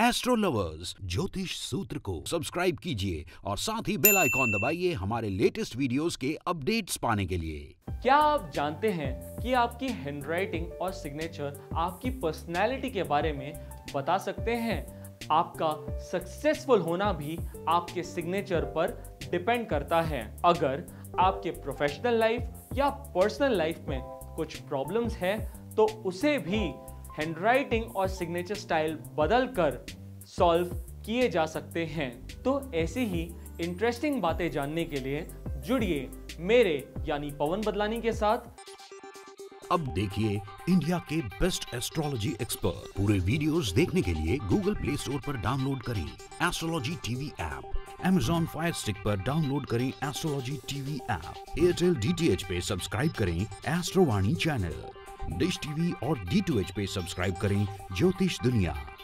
Astro lovers ज्योतिष सूत्र को सब्सक्राइब कीजिए और साथ ही बेल आइकॉन दबाइए हमारे लेटेस्ट वीडियोस के अपडेट्स पाने के लिए। क्या आप जानते हैं कि आपकी हैंडराइटिंग और सिग्नेचर आपकी पर्सनालिटी के बारे में बता सकते हैं? आपका सक्सेसफुल होना भी आपके सिग्नेचर पर डिपेंड करता है। अगर आपके प्रोफेशनल लाइफ या पर्सनल लाइफ में कुछ प्रॉब्लम्स है तो उसे भी हैंडराइटिंग और सिग्नेचर स्टाइल बदल कर सॉल्व किए जा सकते हैं। तो ऐसी ही इंटरेस्टिंग बातें जानने के लिए जुड़िए मेरे यानी पवन बदलानी के साथ। अब देखिए इंडिया के बेस्ट एस्ट्रोलॉजी एक्सपर्ट। पूरे वीडियोस देखने के लिए गूगल प्ले स्टोर पर डाउनलोड करें astrology TV app, Amazon Fire Stick पर डाउनलोड करें astrology TV app, Airtel DTH पे सब्सक्राइब करें astro Vani channel, dish TV और D2H पे सब्सक्राइब करें ज्योतिष दुनिया।